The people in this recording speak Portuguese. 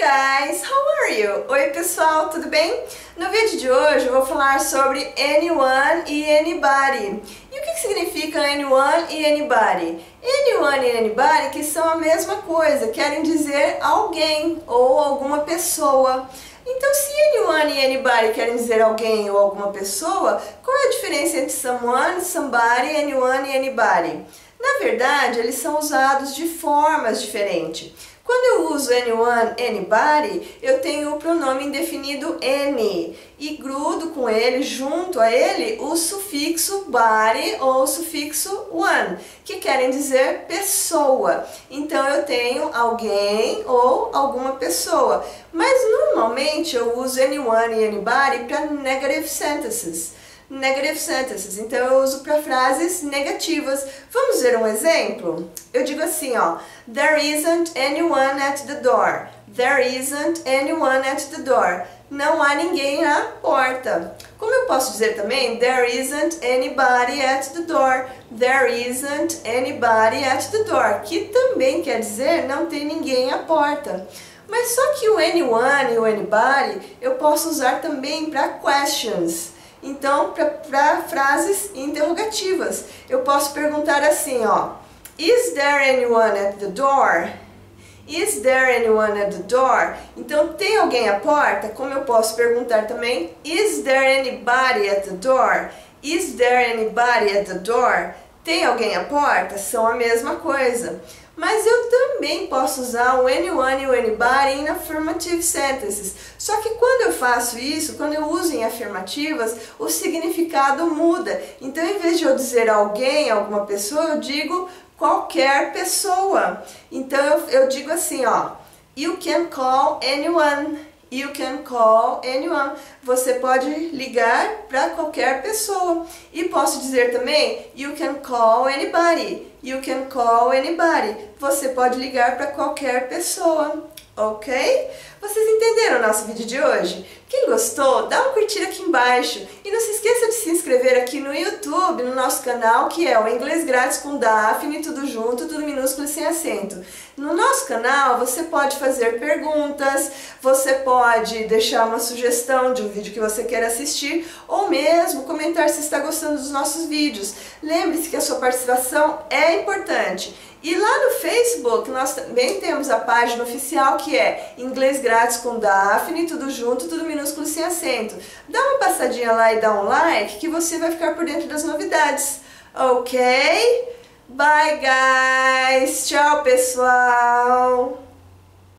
Guys, how are you? Oi pessoal, tudo bem? No vídeo de hoje eu vou falar sobre anyone e anybody. E o que significa anyone e anybody? Anyone e anybody que são a mesma coisa, querem dizer alguém ou alguma pessoa. Então, se anyone e anybody querem dizer alguém ou alguma pessoa, qual é a diferença entre someone, somebody, anyone e anybody? Na verdade, eles são usados de formas diferentes. Quando eu uso anyone, anybody, eu tenho o pronome indefinido any e grudo com ele, junto a ele, o sufixo body ou o sufixo one, que querem dizer pessoa. Então eu tenho alguém ou alguma pessoa. Mas normalmente eu uso anyone e anybody para negative sentences. Então eu uso para frases negativas. Vamos ver um exemplo? Eu digo assim, ó: There isn't anyone at the door. There isn't anyone at the door. Não há ninguém na porta. Como eu posso dizer também? There isn't anybody at the door. There isn't anybody at the door. Que também quer dizer não tem ninguém à porta. Mas só que o anyone e o anybody eu posso usar também para questions. Então, para frases interrogativas, eu posso perguntar assim, ó: Is there anyone at the door? Is there anyone at the door? Então, tem alguém à porta? Como eu posso perguntar também? Is there anybody at the door? Is there anybody at the door? Tem alguém à porta? São a mesma coisa. Mas eu também posso usar o anyone e o anybody em affirmative sentences. Só que quando eu faço isso, quando eu uso em afirmativas, o significado muda. Então, em vez de eu dizer alguém, alguma pessoa, eu digo qualquer pessoa. Então, eu digo assim, ó: You can call anyone. You can call anyone. Você pode ligar para qualquer pessoa. E posso dizer também, you can call anybody. You can call anybody. Você pode ligar para qualquer pessoa. Ok? Vocês entenderam o nosso vídeo de hoje? Quem gostou, dá um curtir aqui embaixo. E não se esqueça de se inscrever aqui no YouTube, no nosso canal, que é o Inglês Grátis com Daphne, tudo junto, tudo minúsculo e sem acento. No nosso canal, você pode fazer perguntas, você pode deixar uma sugestão de um vídeo que você quer assistir, ou mesmo comentar se está gostando dos nossos vídeos. Lembre-se que a sua participação é importante. E lá no Facebook nós também temos a página oficial, que é Inglês Grátis com Daphne, tudo junto, tudo minúsculo sem acento. Dá uma passadinha lá e dá um like que você vai ficar por dentro das novidades. Ok? Bye guys! Tchau pessoal!